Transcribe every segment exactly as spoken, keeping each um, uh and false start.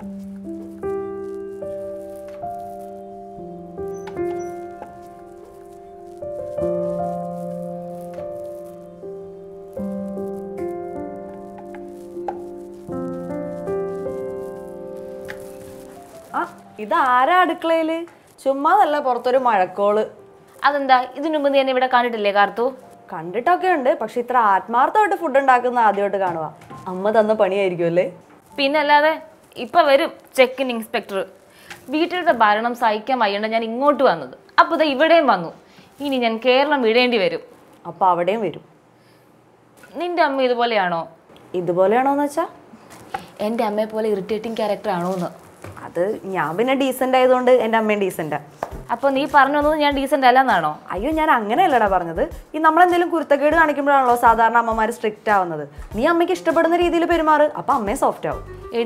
This is a miracle. That's why you can't get it. You can't get it. But you can't food. You can't get it. You can't get it. You can't get it. You can't get it. You can't get it. You can't get I am decent and I am decent. So, you are decent? I am not decent. We are strict. We are strict. We are soft. We are soft. We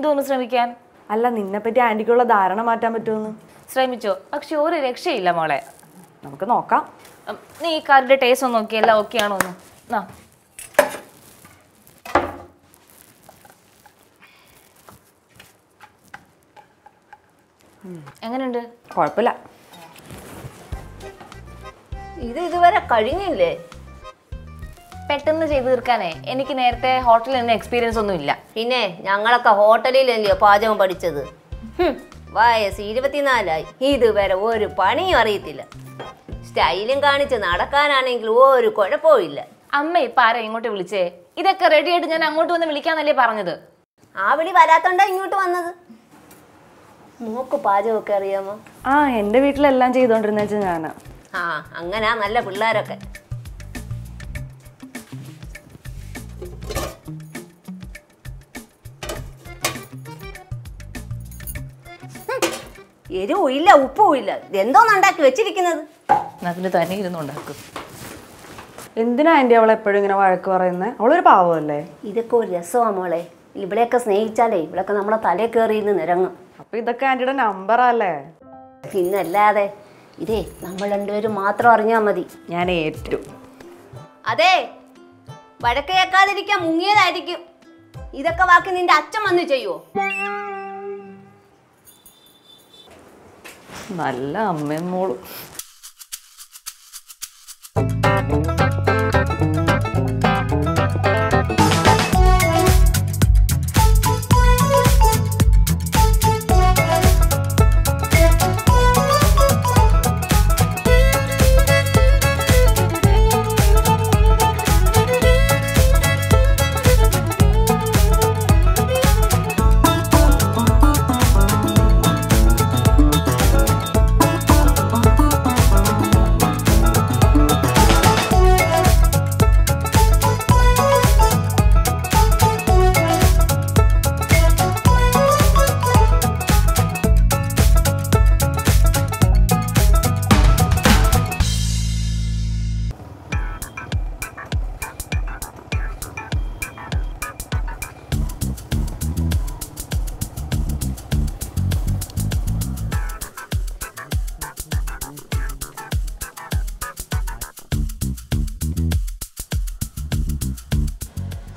are soft. We are Sremicho, actually, one reaction illa mole. Namukku nokka. Nee kaarde taste onnu nokke ella okay aanu. Na. Hmm. Enganundu? Kollappilla. Idu iduvare kazhinjille. പെട്ടെന്ന് ചെയ്തു തീർക്കാനേ എനിക്ക് നേരത്തെ ഹോട്ടലിൽ നിന്ന് experience ഒന്നും ഇല്ല. പിന്നെ ഞങ്ങളൊക്കെ ഹോട്ടലിൽ അല്ലേ പാചകം പഠിച്ചത്. Why is it twenty-four? He do better or a punny or eat it. Style and garnish and Arakan and glue or quarter poil. I may parry what will say. It a carried and I go to the Milikan Le Paranada. I believe I don't know to another. Moco Pajo Carriamo. Ah, end of it lunch is under Najana. Ah, I'm gonna love Laraka. This is a good thing. This is a good thing. This is a good thing. This is a good thing. This is a good thing. This is a good thing. This is a good thing. This is a good thing. Nalla amme molu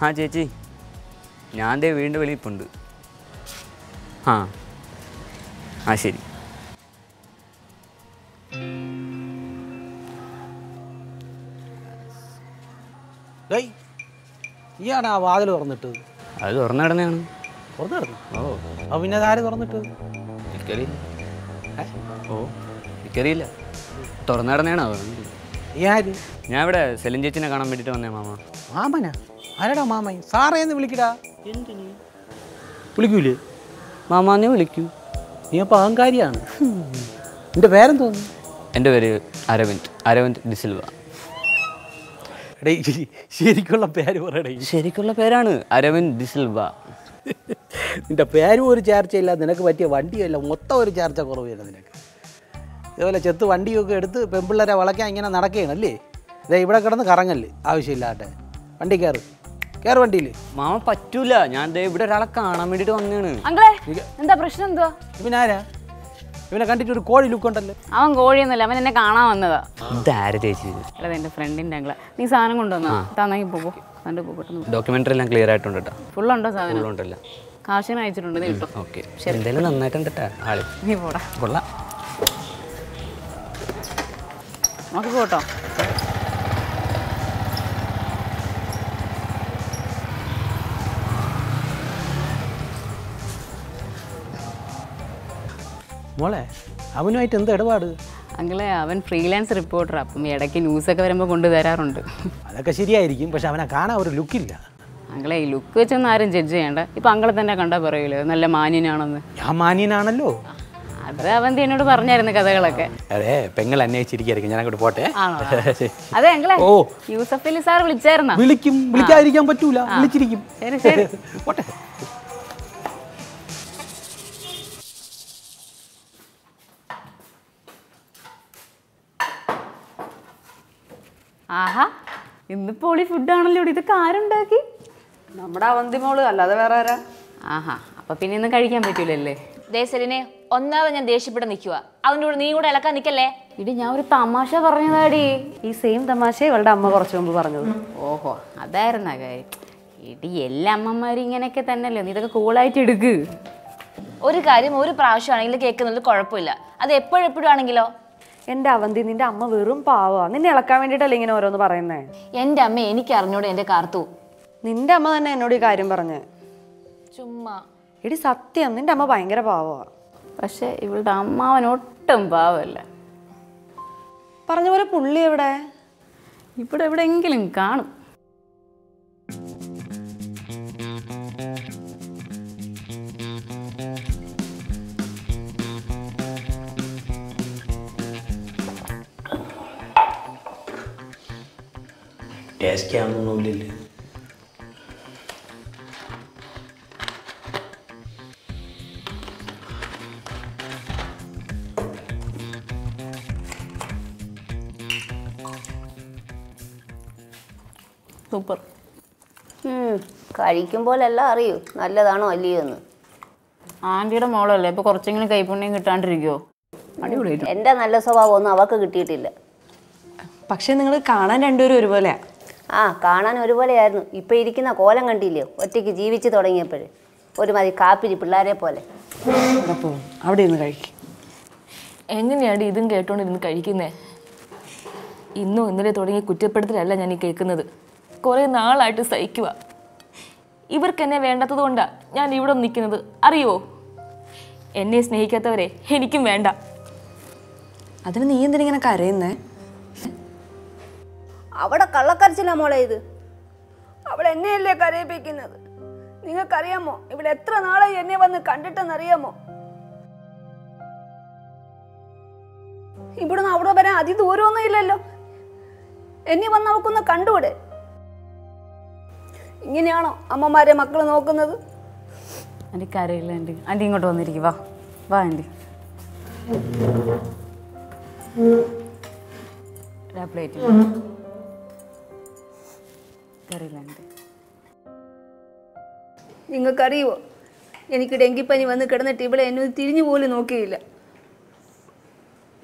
हाँ जेजी, यान दे wind वाली पंडु। हाँ, आशीरी। नहीं, यार ना आवाज़ लो करने to. आवाज़ लो करने डरने आना। करने डरना? ओ। अब इन्हें दारे करने टू। इकरी। है? ओ। इकरी ला। करने डरने ना वो। यार जी। यार बड़ा सेलिंजेची ने गाना मिट्टी टोने मामा। हाँ बना। I don't know, Mama. Sorry, I'm going to go. I'm going to go. Mama, I'm going to go. I'm going to go. I'm going to Aravind. Aravind De Silva. Aravind De Silva. I'm going to go. I'm going to Where are you? Mama, I don't know. I'm here. Uncle, what's the problem? I'm here. You have a gold look. I'm gold in the lemon and a Ghana. That is a friend in Dangla. This is Anagunda, Tanahi Bobo, documentary and clear at Tundata. Full under Sandra. Caution, I don't know. Okay, Sherry, then I'm not under that. I'll be water. Bola. Okay, water. Mole, how many items there are? Uncle, I am a freelance reporter. I am a news anchor. I am going to there. I am going to. But I am not going to look. Uncle, I look. Which one are you judging? Now, Uncle, then I can't tell you. I am not going to. I am not going to. That I am going to tell you. I am I aha, in the poly food down a little bit the car and ducky. Namada on the mola, Lavara. Aha, a pin in the caricam petulele. They said in a on the and they shipped on the cure. I don't need what I can nickel. You didn't have a tamasha or anybody. He seemed the mache or dama or chumbarno. Oh, a there nagai. It yellam marrying and a cat and a little cool I did good. Uricari, more prasha and the cake and the corpula. Are they put a and Davandi in the Amma Vurum Power, Ninella commented a lingin or the barana. Enda may any carno and a cartu. Nindama and Nodikarim Barne Chuma. It is Satyam, Nindama Banger Power. Pasha, it will Dama and Otum Power. Parnova Pudli every day. You put everything in carn. Taste क्या हमने नोले ले। Super। हम्म कारी क्यों बोल अल्लाह आरी हो? नाल्ला दानो अल्लियो ना। आंटी रा मॉडल है, पर कोर्चिंग ने कहीं पुण्य के टांड रिग्यो। आड़ी उड़े तो। इंदा नाल्ला सब आओ ना आवाका गिट्टी टिल्ला। पक्षे नगले काना डंडोरे उरी बोले। Ah, Kanan or Rival, you pay in a call and deal. What take a G V C or any pere? What am I carpet? You put Larry Pole. How do you like? Engineer didn't get on in the Kaikine. In no, in the retorting a cutter petrel and any cake another. Corin all I to Saikua. Ever can I venda to the onda, and you don't nick another. Are you? Any snake at the way, Henikim Vanda. Other than the ending in a car in there. What a color carcilla mole. About a nail like a repeating. Ninga Cariamo, if it tranala, you never the content and Ariamo. He put an out of an adi to Urona. Anyone now couldn't conduct it. Iniano, Amamare Macron and the carry landing. I think on the river. Bind. Rapid. Curry land. You curry. You could engi penny when the curtain at table and you thin wool in okay.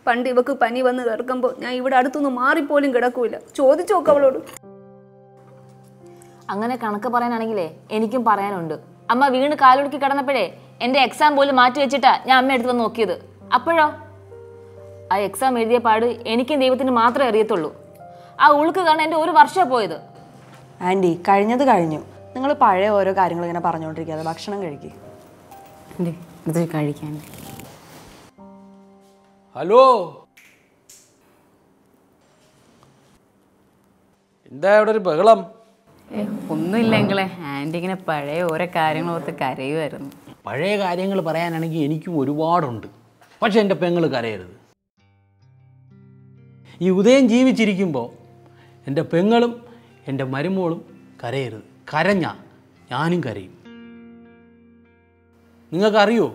Pandibaku penny when the Urcambo, I would add to the Mari Pole in Gadakula. Show the choke load. I'm going to Kanakaparan angle, any kim paranundu. I'm a vegan Kalu Kitanapede, and the exam bowl Marti Chita, Yamed the Nokid. Upper I exam media party, any kin within a matra retulu. I will look and over worship either. Andy, carrying the garden. You're a party or a garden in a parano together, Bakshan and Geriki. Andy, the carry candy. Hello? In the outer burglum. A homely langle handing a parade or a carrying of the carrier. Parade guiding a paran and a guinea would reward on. What's in the penguin carrier? You then give it Chirikimbo. In the penguin. And the Marimol, Carrer, Caranya, Yanin Carri. Ninga Carrio,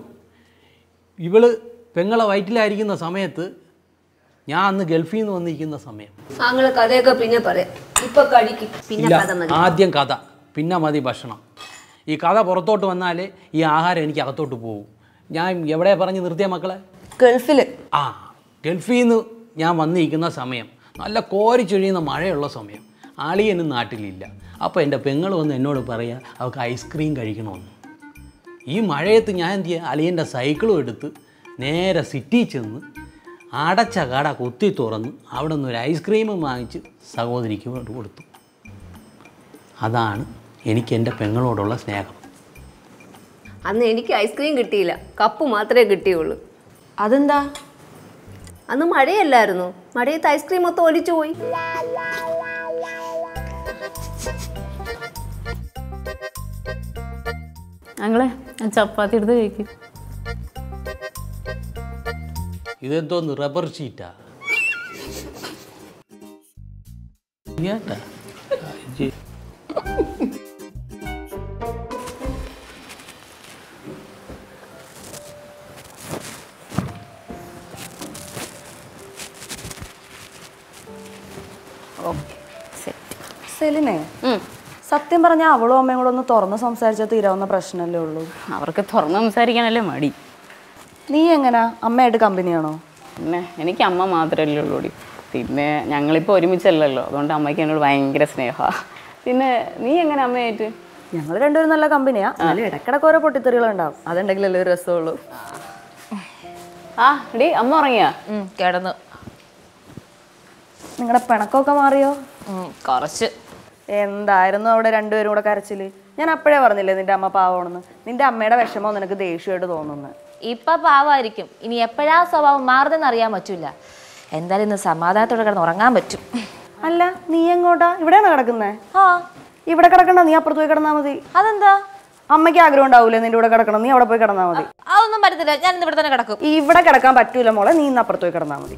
you will Pengala Vitali in the Samet, Yan the Gelfin on the in the Samet. Angla Carreca Pina Pare, Hippocardic Pina Adian Kada, Pina Madi Bashana. Ikada Porto to Anale, Yahar and Yato to Boo. Yam Yavaran in the Macla. ഗൾഫിൽ ആ ഗൾഫിൽ നിന്ന് ഞാൻ വന്നിരിക്കുന്ന സമയം നല്ല കോരി ചൊരിയുന്ന മഴയുള്ള സമയം ആളിയെന്നും നാട്ടിലില്ല. അപ്പോൾ എൻ്റെ പെങ്ങൾ വന്ന് എന്നോട് പറയുക അവൾക്ക് ഐസ്ക്രീം കഴിക്കണമെന്ന്. ഈ മഴയത്ത് ഞാൻ എന്ത് ചെയ്യുക, അളിയൻ്റെ സൈക്കിളും എടുത്ത് നേരെ സിറ്റി ചെന്ന് അടച്ച കട കൊത്തി തുറന്ന് അവിടെ നിന്നൊരു ഐസ്ക്രീമും വാങ്ങിച്ച് സഹോദരിക്ക് കൊടുത്തു. അതാണ് എനിക്ക് എൻ്റെ പെങ്ങളോടുള്ള സ്നേഹം. അന്ന് എനിക്ക് ഐസ്ക്രീം കിട്ടിയില്ല, കപ്പ് മാത്രമേ കിട്ടിയുള്ളൂ. അതെന്താ? അന്ന് മഴയല്ലായിരുന്നു, മഴയത്ത് ഐസ്ക്രീം മൊത്തം ഒലിച്ചു പോയി. ഞങ്ങളെ ചപ്പാത്തി എടുത്ത് കഴിക്കും. ഇതെന്തോന്ന് റബ്ബർ ഷീറ്റാ? സെലിനെ സത്യം പറഞ്ഞാൽ അവളും അമ്മയും കൂടെ ഒന്ന് തുറന്ന് സംസാരിച്ചാൽ തീരാവുന്ന പ്രശ്നമല്ലേ ഉള്ളൂ. അവർക്ക് തുറന്ന് സംസാരിക്കാനല്ലേ മടി. നീ എങ്ങനാ, അമ്മയായിട്ട് കമ്പനിയാണോ? പിന്നെ എനിക്ക് അമ്മ മാത്രമല്ലേ ഉള്ളൂ. പിന്നെ ഞങ്ങളിപ്പോൾ ഒരുമിച്ചല്ലല്ലോ, അതുകൊണ്ട് അമ്മയ്ക്ക് എന്നോട് ഭയങ്കര സ്നേഹമാണ്. പിന്നെ നീ എങ്ങനെ അമ്മയായിട്ട്? ഞങ്ങൾ രണ്ടുപേരും നല്ല കമ്പനിയാ. അതിൽ ഇടക്കിടക്ക് ഓരോ പൊട്ടിത്തെറികളുണ്ടാവും, അതുണ്ടെങ്കിലല്ലേ ഒരു രസമുള്ളൂ. ആ ഡി അമ്മ ഉറങ്ങിയാ? കിടന്നു. നിങ്ങളുടെ പിണക്കമൊക്കെ മാറിയോ? കുറച്ച്. എന്തായിരുന്നു അവിടെ രണ്ടുപേരും കൂടെ കരച്ചിൽ? ഞാൻ അപ്പോഴേ പറഞ്ഞില്ലേ നിന്റെ അമ്മ പാവണെന്ന്. നിന്റെ അമ്മയുടെ വിഷമം നിനക്ക് ദേഷ്യമായിട്ട് തോന്നുന്നു. ഇപ്പൊ പാവമായിരിക്കും, ഇനി എപ്പോഴാ സ്വഭാവം മാറുതെന്ന് അറിയാൻ പറ്റൂല. എന്തായാലും ഇന്ന് സമാധാനത്തോടെ കിടന്ന് ഉറങ്ങാൻ പറ്റും. അല്ല നീ എങ്ങോട്ടാ? ഇവിടെയാണോ കിടക്കുന്നേ? ആ ഇവിടെ കിടക്കണ്ട, നീ അപ്പുറത്ത് പോയി കിടന്നാ മതി. അതെന്താ? അമ്മയ്ക്ക് ആഗ്രഹം ഉണ്ടാവൂലേ നിന്റെ ഇവിടെ കിടക്കണം, നീ അവിടെ പോയി കിടന്നാ മതി. അതൊന്നും പറ്റത്തില്ല, ഞാൻ ഇന്ന് ഇവിടെ തന്നെ കിടക്കും. ഇവിടെ കിടക്കാൻ പറ്റൂല മോളെ, നീ ഇന്ന് അപ്പുറത്ത് പോയി കിടന്നാ മതി.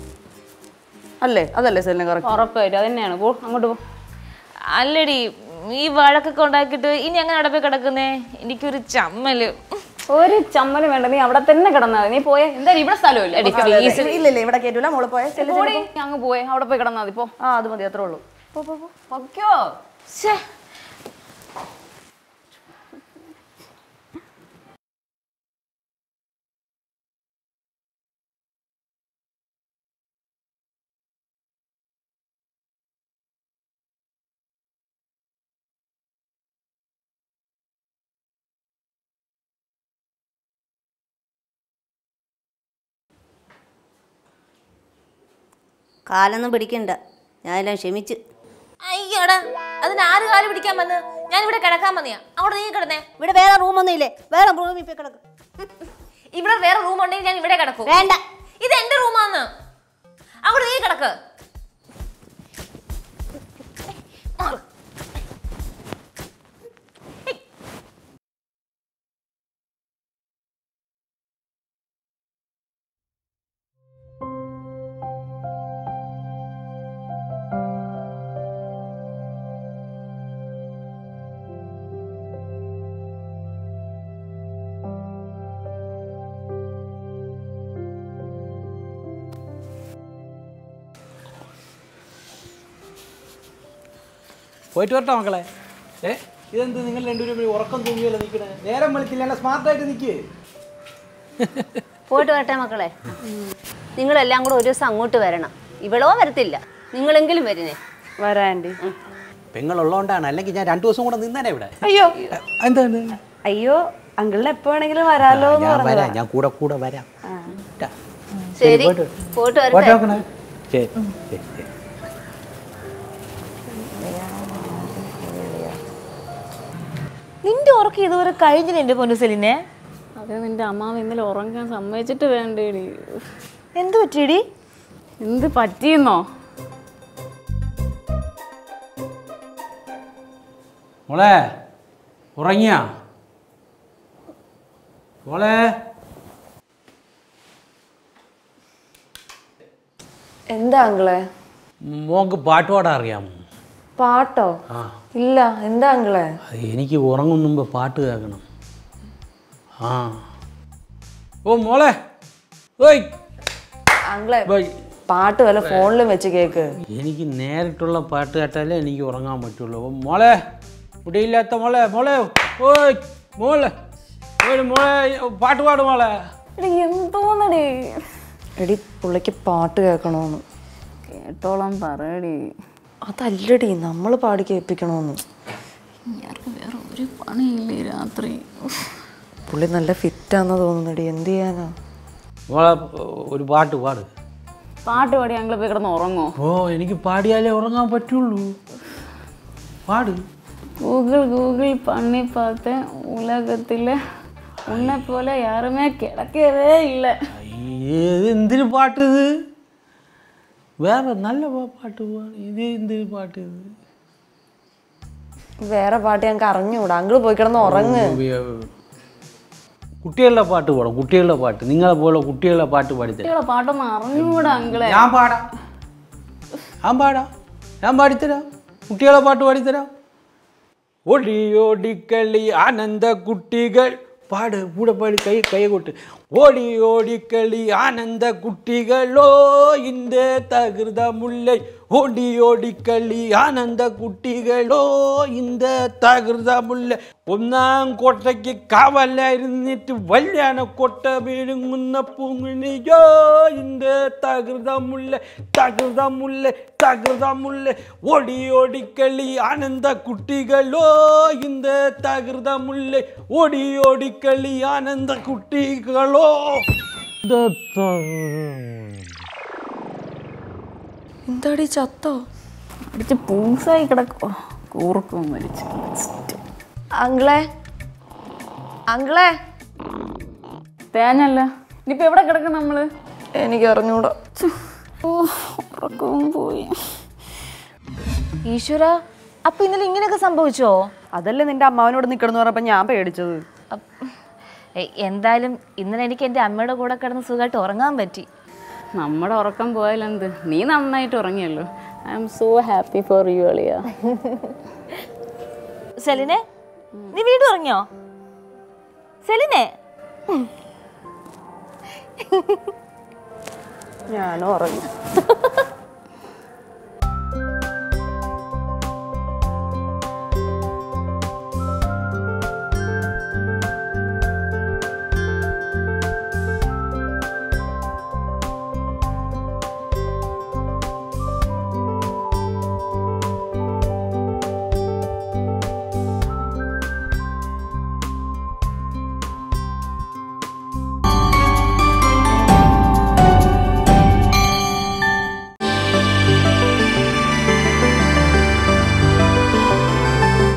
അല്ലേ അതല്ലേ സെലിനെ കിടക്കും? ഉറപ്പായിട്ടും അതന്നെയാണ്. പോ അങ്ങോട്ട് പോ. അല്ലടി ഈ വഴക്കൊക്കെ ഉണ്ടാക്കിയിട്ട് ഇനി അങ്ങനെ അടപ്പി കിടക്കുന്നേ? എനിക്കൊരു ചമ്മല്. ഒരു ചമ്മല് വേണ്ട, നീ അവിടെ തന്നെ കിടന്നാ മതി. നീ പോയേ, എന്തായാലും ഇവിടെ സ്ഥലമില്ല. ഇവിടെ കേട്ടില്ല മോള്, പോയേ അങ്ങ് പോയേ, അവിടെ പോയി കിടന്നാ മതി. പോ, അത് മതി, അത്രേ ഉള്ളൂ. ഓക്കെയോ? കാലൊന്നും പിടിക്കണ്ട, ഞാനെല്ലാം ക്ഷമിച്ച്. അയ്യോടാ, അതിന് ആര് കാല് പിടിക്കാൻ വന്ന്? ഞാൻ ഇവിടെ കിടക്കാൻ വന്നിയാ, അവിടെ നീ കിടന്നേ. ഇവിടെ വേറെ റൂമൊന്നും ഇല്ലേ? വേറെ റൂമിൽ പോയി കിടക്കും. ഇവിടെ വേറെ റൂം ഉണ്ടെങ്കിൽ ഞാൻ ഇവിടെ കിടക്കും. വേണ്ട, ഇത് എന്റെ റൂമാന്ന്, അവിടെ നീ കിടക്ക്. പോയിട്ട് വരട്ടെ മക്കളെ. ഏ ഇതെന്ത് നിങ്ങൾ രണ്ടുപേരും ഉറക്കം തൂങ്ങിയല്ലോ നിൽക്കണേ? നേരം വിളിക്കില്ല, സ്മാർട്ടായിട്ട് നിൽക്ക്. പോയിട്ട് വരട്ടെ മക്കളെ. നിങ്ങളെല്ലാം കൂടെ ഒരു ദിവസം അങ്ങോട്ട് വരണം. ഇവളോ വരത്തില്ല, നിങ്ങളെങ്കിലും വരുന്നേ. വരാണ്ടി പെങ്ങളുള്ളതുകൊണ്ടാണ്, അല്ലെങ്കിൽ ഞാൻ രണ്ടു ദിവസം കൂടെ നിന്നേനെ ഇവിടെ. അയ്യോ എന്താണ്? അയ്യോ അങ്കിളിന് എപ്പോ വേണമെങ്കിലും വരാലോ. ഞാൻ കൂടെ കൂടെ വരാം. ശരി പോയിട്ട് വരട്ടെ. ശരി ശരി. നിന്റെ ഉറക്കം ഇതുവരെ കഴിഞ്ഞില്ല എന്റെ പൊന്നുസെലിനെ. അത് നിന്റെ അമ്മാവ് ഇന്നലെ ഉറങ്ങാൻ സമ്മതിച്ചിട്ട് വേണ്ടേടി. എന്ത് പറ്റിയടി? എന്ത് പറ്റിയെന്നോ മോളെ? ഉറങ്ങിയാ മോളെ? എന്താ അങ്കിളെ? മോക്ക് പാട്ട് പാടാൻ അറിയാമോ? പാട്ടോ? ഇല്ല. എന്താ അങ്കിളെ? എനിക്ക് ഉറങ്ങും മുമ്പ് പാട്ട് കേൾക്കണം. ആ ഓ മോളെ, അങ്കിളെ പാട്ട് വല്ല ഫോണിലും വെച്ച് കേക്ക്. എനിക്ക് നേരിട്ടുള്ള പാട്ട് കേട്ടാലേ എനിക്ക് ഉറങ്ങാൻ പറ്റുള്ളൂ. മോളെ ഇവിടെയില്ലാത്ത മോളെ, മോളെ ഓയ് മോളെ, മോളെ പാട്ട് പാടും മോളെ. എന്തോന്നടി Edit Pulaki part to Econom. Tolam Paradi. Athalidi, number party Picanon. Yark very funny, Ratri. Pulling the left Itana on the Indiana. What would part to what? Part to a young beggar no. Oh, any party I love but you. Party. Google, Google, Pani Pate, Ula Gatilla. Unna Pola Yarame Kerake. This is part of the Where a Nalla part of the part of the Where a party and Carnu, Angle Boykan or Kutela part of what? Kutela part, Ninga Bola Kutela part of what is it? A part of Marnu Angle. Ambada Ambada Ambadita Kutela part of what is it? Odio Dicali Ananda Kutigal. பாடு கூட பாடு கை கைய கொட்டு ஓடி ஓடி களி ஆனந்த குட்டிகளோ இந்த தகிரத முல்லை ஓடி ஓடி களி ஆனந்த குட்டிகளோ இந்த தகிரத முல்லை ஒன்னாம் கோட்டைக்கு காவலா இருந்துட்டு வல்லியான கோட்டை வீழுங்குன பூங்குனியோ இந்த தகிரத முல்லை தகிரத முல்லை தகிரத முல்லை ஓடி ஓடி களி ஆனந்த குட்டிகளோ இந்த தகிரத முல்லை ஓடி ஓடி களி ஆனந்த குட்டிகளோ Intadi chatta. Adichu poosai kadakku. Koorkum marichu. Angle. Angle. Thanalla. Nipo evada kadakku nammal? Enikku arinjooda. Oh, orakkum poi. Eeshwara, appo innale ingenekke sambhavicho? Adalle ninte ammavanodu nikkannu parappa njan pedichathu. എന്തായാലും ഇന്നലെ എനിക്ക് എൻ്റെ അമ്മയുടെ കൂടെ കിടന്ന് സുഖമായിട്ട് ഉറങ്ങാൻ പറ്റി. നമ്മുടെ ഉറക്കം പോയില്ലെന്ത്? നീ നന്നായിട്ട് ഉറങ്ങിയല്ലോ. I am so happy for you അളിയ. സെലിനെ നീ വീണ്ടും ഉറങ്ങിയോ? സെലിനെ ഞാൻ ഉറങ്ങി.